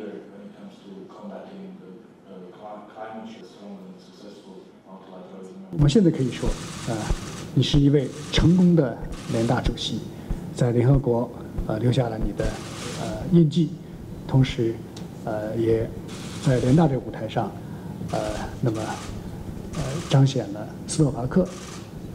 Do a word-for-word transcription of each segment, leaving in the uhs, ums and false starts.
leader when it comes to combating the uh, climate change and successful multilateralism. 我们现在可以说，呃，你是一位成功的联大主席，在联合国呃留下了你的呃印记，同时呃也在联大这个舞台上，呃，那么呃彰显了斯洛伐克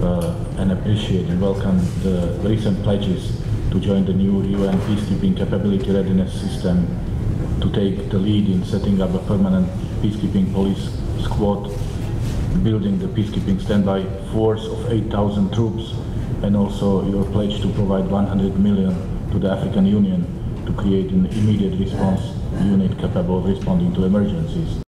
uh, and appreciate and welcome the recent pledges to join the new U N Peacekeeping Capability Readiness System, to take the lead in setting up a permanent peacekeeping police squad, building the peacekeeping standby force of eight thousand troops, and also your pledge to provide one hundred million to the African Union to create an immediate response unit capable of responding to emergencies.